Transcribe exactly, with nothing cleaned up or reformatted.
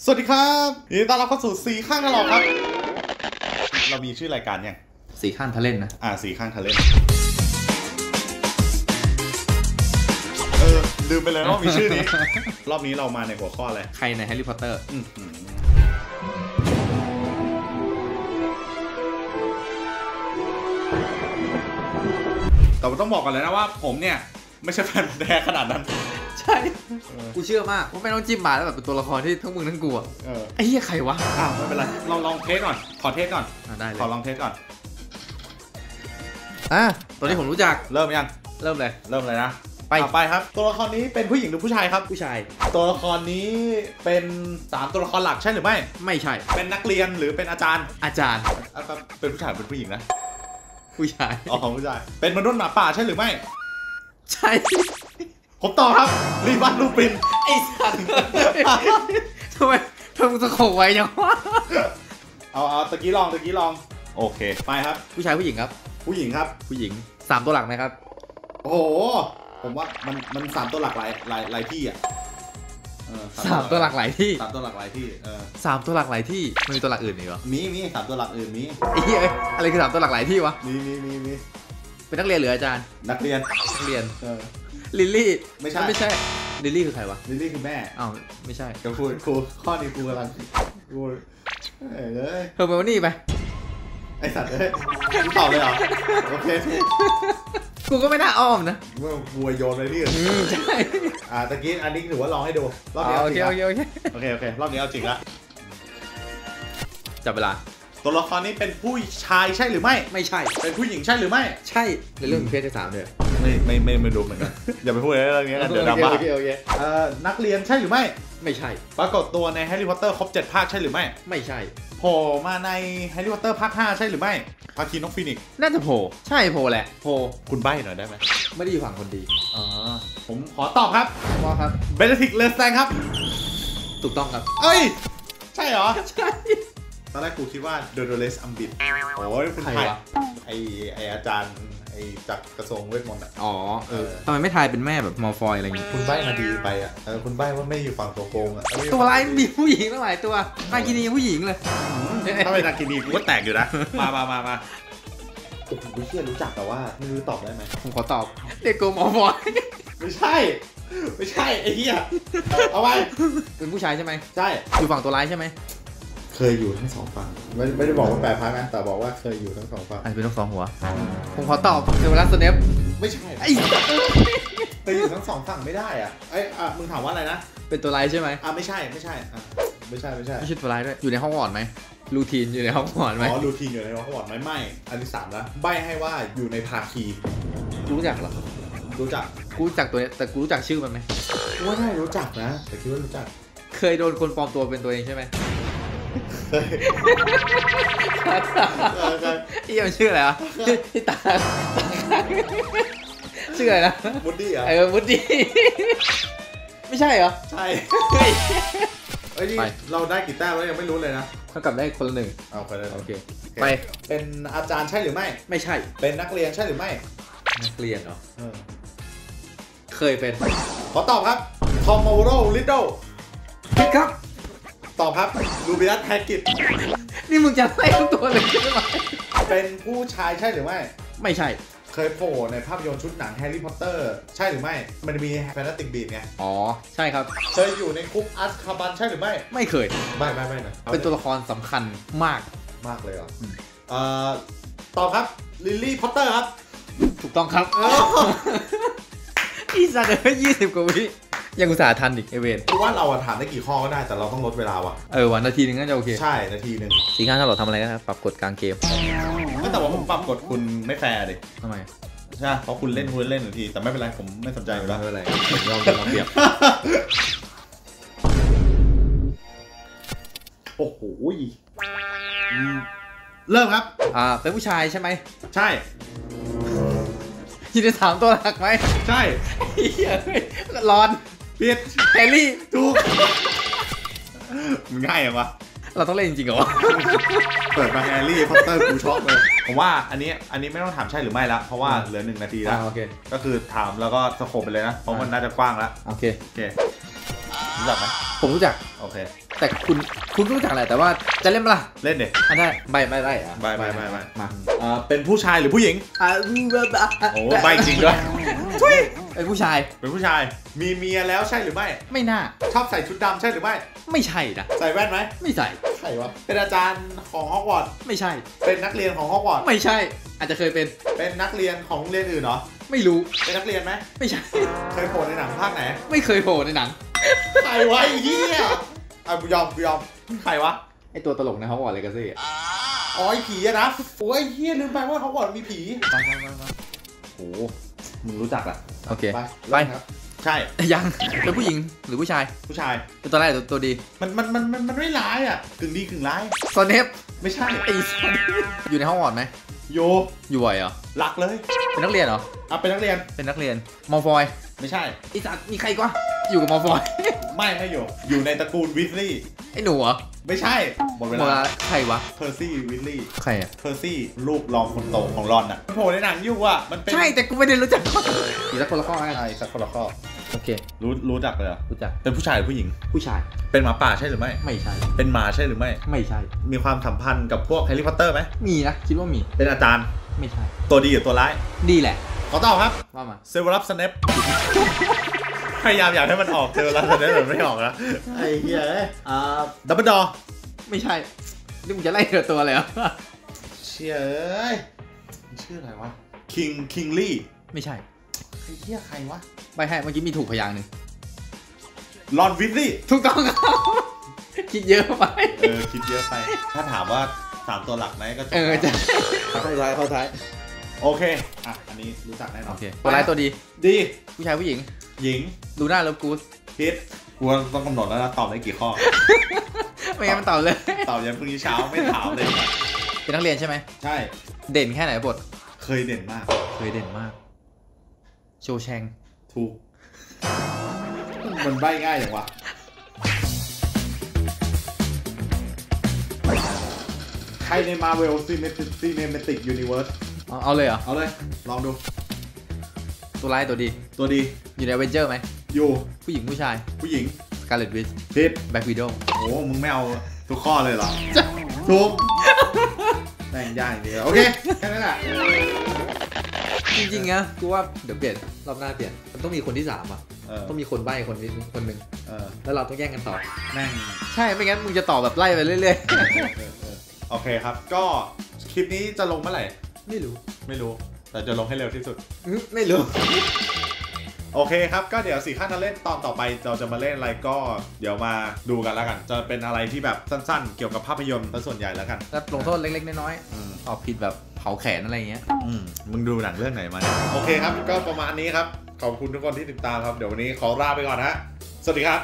สวัสดีครับยินดีต้อนรับเข้าสู่สี่ข้างทะเลาะครับเรามีชื่อรายการยังสี่ข้างทะเล่นนะอ่าสี่ข้างทะเล่นเออลืมไปเลยว่ามีชื่อนี้รอบนี้เรามาในหัวข้ออะไรใครในแฮร์รี่พอตเตอร์แต่ต้องบอกกันเลยนะว่าผมเนี่ยไม่ใช่แฟนแท้ขนาดนั้นใช่กูเชื่อมากว่าไม่ต้องจิ้มมาแล้วแบบเป็นตัวละครที่ทั้งมึงทั้งกูอ่ะไอ้เหี้ยใครวะอ้าวไม่เป็นไรลองลองเทสก่อนขอเทสก่อนได้เลยขอลองเทสก่อนอ่ะตัวนี้ผมรู้จักเริ่มยังเริ่มเลยเริ่มเลยนะไปไปครับตัวละครนี้เป็นผู้หญิงหรือผู้ชายครับผู้ชายตัวละครนี้เป็นสามตัวละครหลักใช่หรือไม่ไม่ใช่เป็นนักเรียนหรือเป็นอาจารย์อาจารย์เป็นผู้ชายเป็นผู้หญิงนะผู้ชายอ๋อผู้ชายเป็นมนุษย์หมาป่าใช่หรือไม่ใช่ผมต่อครับรีบันลูปินไอ้สัตว์ทำไมทำไมจะโขกไว้ยังวะเอาเอาตะกี้ลองตะกี้ลองโอเคไปครับผู้ชายผู้หญิงครับผู้หญิงครับผู้หญิงสามตัวหลักไหมครับโอ้โหผมว่ามันมันสามตัวหลักหลายหลายหลายที่อ่ะสามตัวหลักหลายที่สามตัวหลักหลายที่เออสามตัวหลักหลายที่มีตัวหลักอื่นอีกเหรอมีมีสามตัวหลักอื่นมีไอ้เหี้ยอะไรคือสามตัวหลักหลายที่วะมีมีมีมีเป็นนักเรียนหรืออาจารย์นักเรียนนักเรียนเออลิลลี่ไม่ใช่ไม่ใช่ลิลลี่คือใครวะลิลลี่คือแม่อ้าวไม่ใช่ก็พูดครูข้อนี้ครูกำลังครูเอ๋เลยเธอมาวันนี้ไปไอสัตว์เอ้ยตอบเลยเหรอโอเคกูก็ไม่น่าอ้อมนะเมื่อวัวโยนอะไรนี่ใช่อ่าตะกี้อันนี้ถือว่าลองให้ดูรอบนี้เอาจริงโอเคโอเคโอเคโอเครอบนี้เอาจริงละจับเวลาตัวละครนี้เป็นผู้ชายใช่หรือไม่ไม่ใช่เป็นผู้หญิงใช่หรือไม่ใช่ในเรื่องเพศที่สามเลยไม่ไม่ไม่ไม่รู้เหมือนกันอย่าไปพูดอะไรเรื่องนี้นะเดี๋ยวดราม่าเอ่อนักเรียนใช่หรือไม่ไม่ใช่ปรากฏตัวในแฮร์รี่พอตเตอร์ครบเจ็ดภาคใช่หรือไม่ไม่ใช่โผล่มาในแฮร์รี่พอตเตอร์ภาคห้าใช่หรือไม่ภาคีนกฟีนิกซ์น่าจะโผล่ใช่โผล่แหละโผล่คุณใบ้หน่อยได้ไหมไม่ได้อยู่ฝั่งคนดีอ๋อผมขอตอบครับว่าครับเบนเดดิกต์ เลสแตงครับถูกต้องครับเอ้ยใช่เหรอใช่ตอนแรกกูคิดว่าโดโดเลสอัมบิดโอ้ยคุณไทยไอไออาจารย์ไอจากกระทรวงเวทมนต์อ๋อเออทำไมไม่ทายเป็นแม่แบบมอลฟอยอะไรอย่างงี้คุณใบ้มาดีไปอ่ะเออคุณใบ้ว่าไม่อยู่ฝั่งตัวโกงอ่ะตัวร้ายมีผู้หญิงหลายตัวนากินีผู้หญิงเลยถ้าเป็นนากินีกูก็แตกอยู่นะมามามามาผมไม่เชื่อรู้จักแต่ว่าไม่รู้ตอบได้ไหมผมขอตอบเด็กโกมอลฟอยไม่ใช่ไม่ใช่ไอ้เหี้ยเอาไว้เป็นผู้ชายใช่ไหมใช่อยู่ฝั่งตัวร้ายใช่ไหมเคยอยู่ทั้งสองฝั่งไม่ไม่ได้บอกว่าแปดพักนะแต่บอกว่าเคยอยู่ทั้งสองฝั่งไอ้เป็นทั้งสองหัวผมขอตอบเซเวรัสสเนปไม่ใช่ไอ้แต่อยู่ทั้งสองฝั่งไม่ได้อ่ะไอ้อ่ะมึงถามว่าอะไรนะเป็นตัวร้ายใช่ไหมอ่ะไม่ใช่ไม่ใช่อ่ะไม่ใช่ไม่ใช่ไม่ใช่ตัวร้ายด้วยอยู่ในห้องหอดไหมลูทีนอยู่ในห้องหอดไหมอ๋อลูทีนอยู่ในห้องหอดไหมไม่อันที่สามแล้วใบให้ว่าอยู่ในภาคีรู้จักเหรอรู้จักกูรู้จักตัวแต่กูรู้จักชื่อมันไหมว่าได้รู้จักนะแต่คิดว่ารู้จักเคยโดนคนปลอมตัวเป็นตัวเองใช่ไหมอีมันชื่ออะไรอ่ะที่ตาชื่ออะไรนะบูดดี้อ่ะเออบูดดี้ไม่ใช่เหรอใช่เฮ้ยเราได้กี่แต้มแล้วยังไม่รู้เลยนะเท่ากับได้คนละหนึ่งเอาไปเลยโอเคไปเป็นอาจารย์ใช่หรือไม่ไม่ใช่เป็นนักเรียนใช่หรือไม่นักเรียนเหรอเคยเป็นขอตอบครับทอมมูโรลิดโดผิดครับตอบครับลูบินัสแฮกกิตนี่มึงจะไล่ทั้งตัวเลยใช่ไหมเป็นผู้ชายใช่หรือไม่ไม่ใช่เคยโผล่ในภาพยนตร์ชุดหนังแฮร์รี่พอตเตอร์ใช่หรือไม่มันมีแฟนตาติกบีทไงอ๋อใช่ครับเคยอยู่ในคุกอัสคาบันใช่หรือไม่ไม่เคยไม่ไม่ไม่นะเป็นตัวละครสำคัญมากมากเลยเหรอเอ่อตอบครับลิลลี่พอตเตอร์ครับถูกต้องครับอีสันเอ้ยยี่สิบกว่าวิยังอุตส่าห์ทันอีกไอเวนว่าเราถามได้กี่ข้อก็ได้แต่เราต้องลดเวลาว่ะเออวันนาทีนึงน่าจะโอเคใช่นาทีนึงสีข้างถ้าเราทำอะไรนะครับปรับกฎกลางเกมแต่ว่าผมปรับกฎคุณไม่แฟร์ดิทำไมใช่เพราะคุณเล่นคุณเล่นนาทีแต่ไม่เป็นไรผมไม่สนใจอยู่แล้วไม่เป็นไรเราจะมาเปรียบโอ้โหเริ่มครับอ่าเป็นผู้ชายใช่ไหมใช่ยินดีถามตัวหลักไหมใช่ร้อนเบียดแฮร์รี่ถูกมันง่ายเหรอวะเราต้องเล่นจริงๆเหรอเปิดมาแฮร์รี่พอตเตอร์กูช็อกเลยผมว่าอันนี้อันนี้ไม่ต้องถามใช่หรือไม่ละเพราะว่าเหลือหนึ่งนาทีแล้วก็คือถามแล้วก็สโคปไปเลยนะเพราะมันน่าจะกว้างแล้วโอเคโอเครู้จักไหมผมรู้จักโอเค แต่คุณคุณรู้จักแหละแต่ว่าจะเล่นล่ะเล่นเด็ดอันได้ใบไม่ได้อะใบใบใบมาอ่าเป็นผู้ชายหรือผู้หญิงอ่าโอ้ใบจริงด้วยทุยเป็นผู้ชายเป็นผู้ชายมีเมียแล้วใช่หรือไม่ไม่น่าชอบใส่ชุดดำใช่หรือไม่ไม่ใช่นะใส่แว่นไหมไม่ใส่ใส่วะเป็นอาจารย์ของฮอกวอตส์ไม่ใช่เป็นนักเรียนของฮอกวอตส์ไม่ใช่อาจจะเคยเป็นเป็นนักเรียนของเรียนอื่นเหรอไม่รู้เป็นนักเรียนไหมไม่ใช่เคยโผล่ในหนังภาคไหนไม่เคยโผล่ในหนังใครวะเฮียไอ้บุยอมบุยอมใครวะไอตัวตลกนะฮอกวอตส์เลกาซี่อ๋อไอผีนะโอ้ยเฮียลืมไปว่าฮอกวอตส์มีผีโอ้มึงรู้จักอ่ะโอเคไปใช่ยังเป็นผู้หญิงหรือผู้ชายผู้ชายเป็นตัวร้ายหรือตัวดีมันมันมันมันไม่ร้ายอ่ะกึ่งดีกึ่งร้ายซอนเนฟไม่ใช่อยู่ในห้องอ่อนไหมโยอยู่บ่อยเหรอหลักเลยเป็นนักเรียนเหรออ่ะเป็นนักเรียนเป็นนักเรียนมอฟอยไม่ใช่อีสัตว์มีใครก็อยู่กับมอฟอยไม่ไม่อยู่อยู่ในตระกูลวิสลี่ไอ้หนูเหรอไม่ใช่หมดเวลาใครวะเพอร์ซี่วิลลี่ใครอะเพอร์ซี่ลูกรองคนโตของรอนอะโผล่ในหนังอยู่อะมันเป็นใช่แต่กูไม่ได้รู้จักอีสักคนละข้อไงสักคนละข้อโอเครู้รู้จักเลยเหรอรู้จักเป็นผู้ชายหรือผู้หญิงผู้ชายเป็นหมาป่าใช่หรือไม่ไม่ใช่เป็นหมาใช่หรือไม่ไม่ใช่มีความสัมพันธ์กับพวกแฮร์รี่พอตเตอร์ไหมมีนะคิดว่ามีเป็นอาจารย์ไม่ใช่ตัวดีหรือตัวร้ายดีแหละขอตอบครับว่ามาเซเวอรัสสเนปพยายามอยากให้มันออกเจอแล้วแต่เนี่ยไม่ออกนะไอ้เหี้ยอ่าดับเบิลดอไม่ใช่นี่มึงจะไล่เธอตัวอะไรอ่ะเชี่ยชื่ออะไรวะคิงคิงลี่ไม่ใช่ไอ้เหี้ยใครวะไปให้เมื่อกี้มีถูกพยางค์หนึ่งลอนวิสลี่ถูกต้องครับคิดเยอะไปเออคิดเยอะไปถ้าถามว่าสามตัวหลักไหมก็เออจะเข้าท้ายเข้าท้ายโอเคอ่ะอันนี้รู้จักแน่นอนโอเคตัวร้ายตัวดีดีผู้ชายผู้หญิงหญิงดูหน้าแล้วกูพิษกูต้องกำหนดแล้วนะตอบได้กี่ข้อไม่งั้นมันตอบเลยตอบยันพรุ่งนี้เช้าไม่ถามเลยเป็นนักเรียนใช่ไหมใช่เด่นแค่ไหนบทเคยเด่นมากเคยเด่นมากโชว์แชงถูกมันใบ้ง่ายอย่างวะใครในมาเวลซีเนติซีเนติกยูนิเวิร์สเอาเลยเหรอเอาเลยลองดูตัวร้ายตัวดีตัวดีอยู่ในอเวนเจอร์ไหมอยู่ผู้หญิงผู้ชายผู้หญิงสการ์เล็ตวิทช์พิทแบ็ควิโดว์โอ้มึงไม่เอาทุกข้อเลยเหรอถูกแต่งยากเดียวโอเคแค่นั้นแหละจริงๆนะกูว่าเดี๋ยวเปลี่ยนรอบหน้าเปลี่ยนมันต้องมีคนที่สามอ่ะต้องมีคนใบ้คนนี้คนหนึ่งแล้วเราต้องแย่งกันตอบนั่งใช่ไม่งั้นมึงจะตอบแบบไล่ไปเรื่อยๆโอเคครับก็คลิปนี้จะลงเมื่อไหร่ไม่รู้ไม่รู้แต่จะลงให้เร็วที่สุดไม่รู้โอเคครับก็เดี๋ยวสี่ขั้นตอนเล่นตอนต่อไปเราจะมาเล่นอะไรก็เดี๋ยวมาดูกันแล้วกันจะเป็นอะไรที่แบบสั้นๆเกี่ยวกับภาพยนตร์ส่วนใหญ่แล้วกันแล้วลงโทษเล็กๆน้อยๆตอบผิดแบบเผาแขนอะไรเงี้ยอืมมึงดูหนังเรื่องไหนมาโอเคครับก็ประมาณนี้ครับขอบคุณทุกคนที่ติดตามครับเดี๋ยววันนี้ขอลาไปก่อนฮะสวัสดีครับ